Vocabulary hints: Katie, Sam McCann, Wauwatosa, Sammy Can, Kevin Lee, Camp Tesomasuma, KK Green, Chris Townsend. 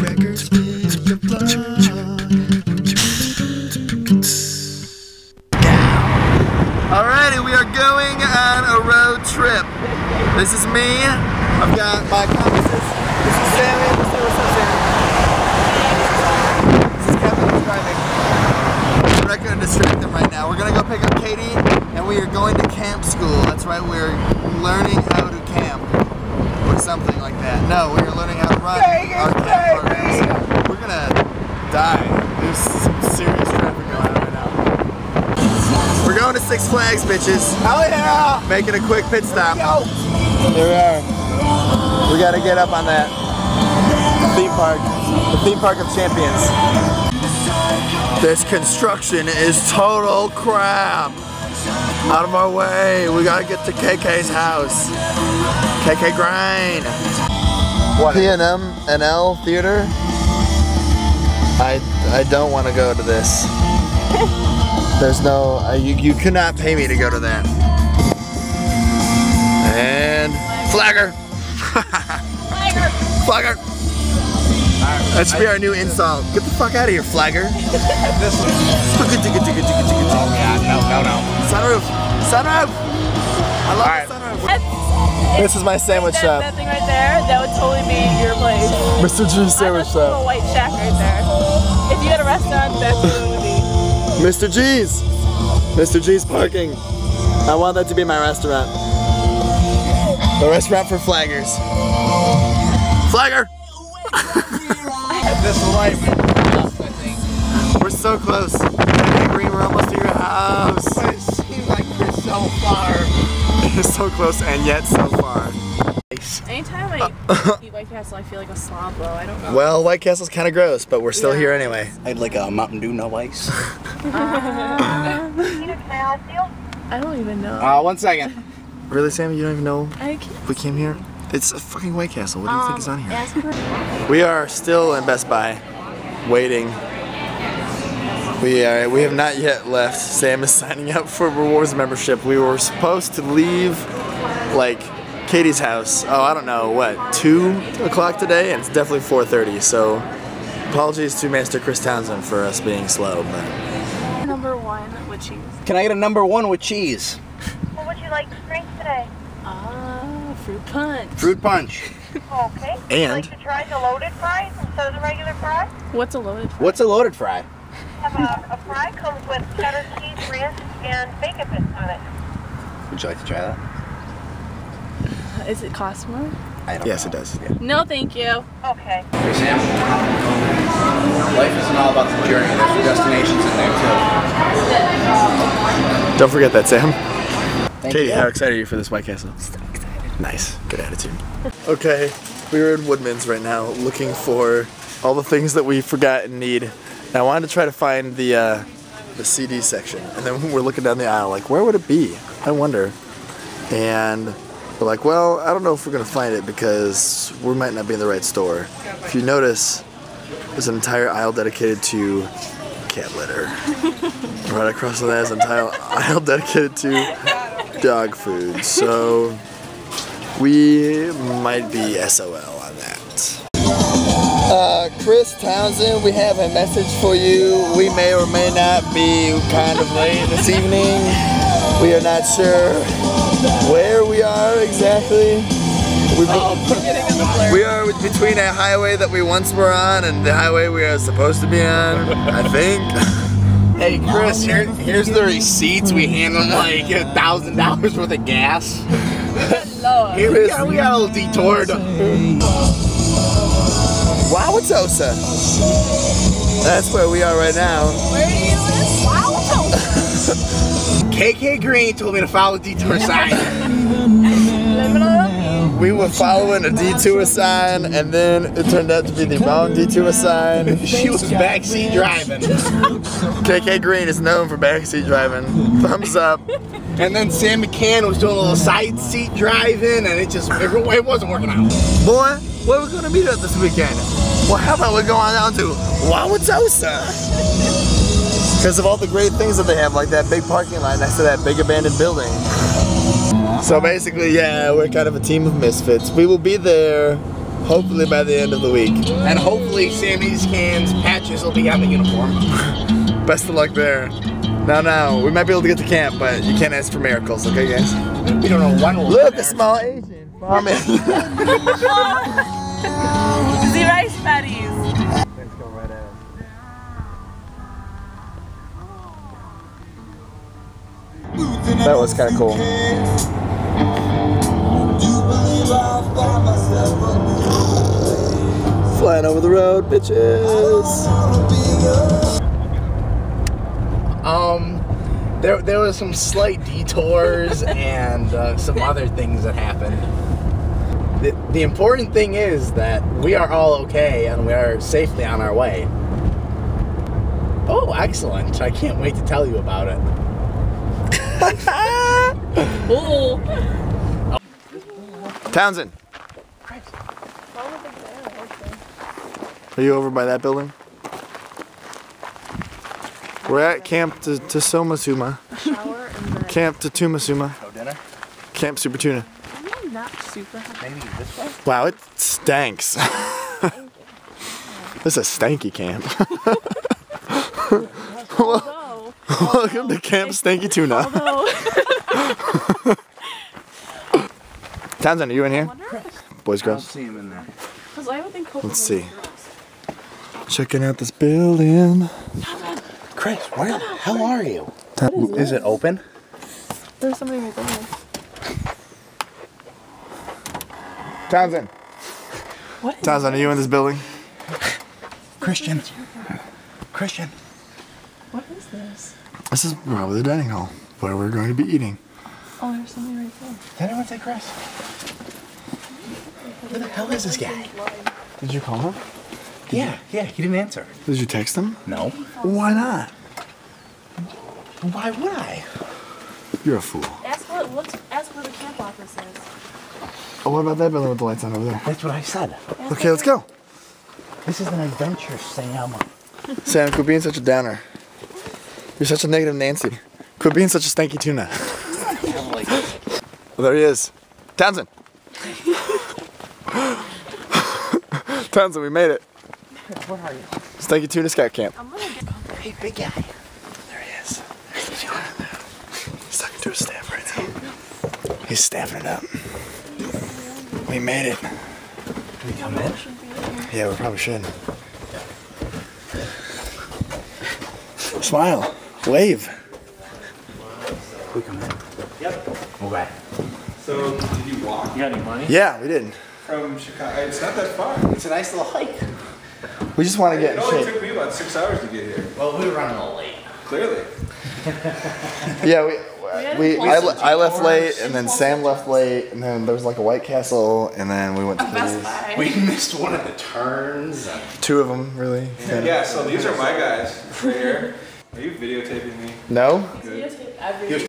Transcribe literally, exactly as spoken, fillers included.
Records with the blood. Alrighty, we are going on a road trip. This is me. I've got my compasses. This is Sammy. This is Sammy. This is Kevin driving. I'm not going to distract them right now. We're going to go pick up Katie, and we are going to camp school. That's right, we're learning how to camp. Or something like that. No, we're learning how to run Vegas, our camp programs. We're gonna die. There's some serious traffic going on right now. We're going to Six Flags, bitches. Hell yeah! Making a quick pit stop. Here we are. We gotta get up on that. The theme park. The theme park of champions. This construction is total crap. Out of our way, we gotta get to K K's house. K K Green. What? P and M and L Theater. I I don't want to go to this. There's no uh, you you cannot pay me to go to that. And flagger. Flagger. Flagger. Right, that should be our new insult. Get the fuck out of here, flagger. This one. Oh God, no, no, no. Sunroof. Sunroof. I love right. the sunroof. This is my sandwich like that, shop. That thing right there, that would totally be your place. Mister Drew's sandwich shop. A white shack right there. If you had a restaurant, that's what it would be. Mister G's. Mister G's parking. I want that to be my restaurant. The restaurant for flaggers. Flagger. This light we're so close. K K Green, we're almost to your house. But it seems like we're so far. You're so close and yet so far. Anytime I uh, eat White Castle, I feel like a slob though. I don't know. Well, White Castle's kind of gross, but we're still yeah. here anyway. I'd like a Mountain Dew, no ice. uh, I don't even know. Uh, one second. Really, Sammy? You don't even know I can't we came here? It's a fucking White Castle. What do you um, think is on here? We are still in Best Buy, waiting. We are. We have not yet left. Sam is signing up for rewards membership. We were supposed to leave, like, Katie's house. Oh, I don't know what. Two o'clock today, and it's definitely four thirty. So, apologies to Master Chris Townsend for us being slow. But. Number one with cheese. Can I get a number one with cheese? What would you like to drink today? Ah. Uh, Fruit punch. Fruit punch. Okay. And would you like to try the loaded fries instead of the regular fry? What's a loaded fry? What's a loaded fry? Have a, a fry comes with cheddar cheese, ranch, and bacon bits on it. Would you like to try that? Is it cost more? I don't yes, know. it does. Yeah. No, thank you. Okay. For Sam, life isn't all about the journey. There's destinations in there too. Don't forget that, Sam. Thank Katie, you. How excited are you for this White Castle? Stop. Nice, good attitude. Okay, we're in Woodman's right now looking for all the things that we forgot and need. And I wanted to try to find the uh, the C D section. And then we're looking down the aisle like, where would it be? I wonder. And we're like, well, I don't know if we're gonna find it because we might not be in the right store. If you notice, there's an entire aisle dedicated to cat litter. Right across from that is an entire aisle dedicated to dog food. So. We might be S O L on that. Uh, Chris Townsend, we have a message for you. We may or may not be kind of late this evening. We are not sure where we are exactly. We've oh, we are between a highway that we once were on and the highway we are supposed to be on, I think. Hey Chris, here, here's the receipts. We hand them like a thousand dollars worth of gas. Lord. Here we, got, we got a little detoured. Wauwatosa. That's where we are right now. Where is this? Wauwatosa. K K Green told me to follow the detour sign. We were following a detour sign, and then it turned out to be the wrong detour sign. She was backseat driving. K K Green is known for backseat driving. Thumbs up. And then Sam McCann was doing a little side seat driving, and it just, it, it wasn't working out. Boy, where are we going to meet up this weekend? Well, how about we go on down to Wauwatosa? Because of all the great things that they have, like that big parking lot next to that big abandoned building. So basically, yeah, we're kind of a team of misfits. We will be there hopefully by the end of the week. And hopefully Sammy's cans patches will be on the uniform. Best of luck there. Now, now, we might be able to get to camp, but you can't ask for miracles, okay, guys? We don't know when we'll look at the small Asian farming. Dizzy rice patties. Things go right at us. That was kind of cool. Flying over the road, bitches. Um, there there was some slight detours and uh, some other things that happened. The, the important thing is that we are all okay and we are safely on our way. Oh, excellent. I can't wait to tell you about it. Oh. Townsend. Are you over by that building? We're at Camp Tesomasuma. Camp Tesomasuma. Camp Super Tuna. I'm not super hungry. Maybe this way? Wow, it stanks. This is a stanky camp. Although, welcome although, to Camp Stanky Tuna. Townsend, are you in here? Boys, girls? I don't see him in there. I would think let's see. Checking out this building. Chris, where the hell are you? Is, is it open? There's somebody right there. Townsend. What? Townsend, are you in this building? Christian. Christian. What is this? This is probably the dining hall where we're going to be eating. Oh, there's somebody right there. Did anyone say Chris? Where the hell is this guy? Did you call him? Did yeah, you? yeah, he didn't answer. Did you text him? No. Why not? Why would I? You're a fool. Ask where, what's, ask where the camp office is. Oh, what about that building with the lights on over there? That's what I said. Ask okay, let's go. This is an adventure, Sam. Sam, quit being such a downer. You're such a negative Nancy. Quit being such a stanky tuna. Well, there he is. Townsend. Townsend, we made it. Where are you? Stanky Tuna Scout Camp. I'm gonna get oh, hey, big guy. There he is. There's the tuna. He's talking to his staff right now. He's staffing it up. We made it. Can we come in? Yeah, we probably should. Smile. Wave. Can we come in? Yep. Okay. So, did you walk? You got any money? Yeah, we did. From Chicago. It's not that far. It's a nice little hike. We just want to get in shape. It only took me about six hours to get here. Well, we were running a little late. Clearly. Yeah, we, we, we I, I left late, and then Sam left late, and then there was like a White Castle, and then we went to the we missed one of the turns. Two of them, really. Yeah, yeah, so these are my guys right here. Are you videotaping me? No. Good. He videotaped everything.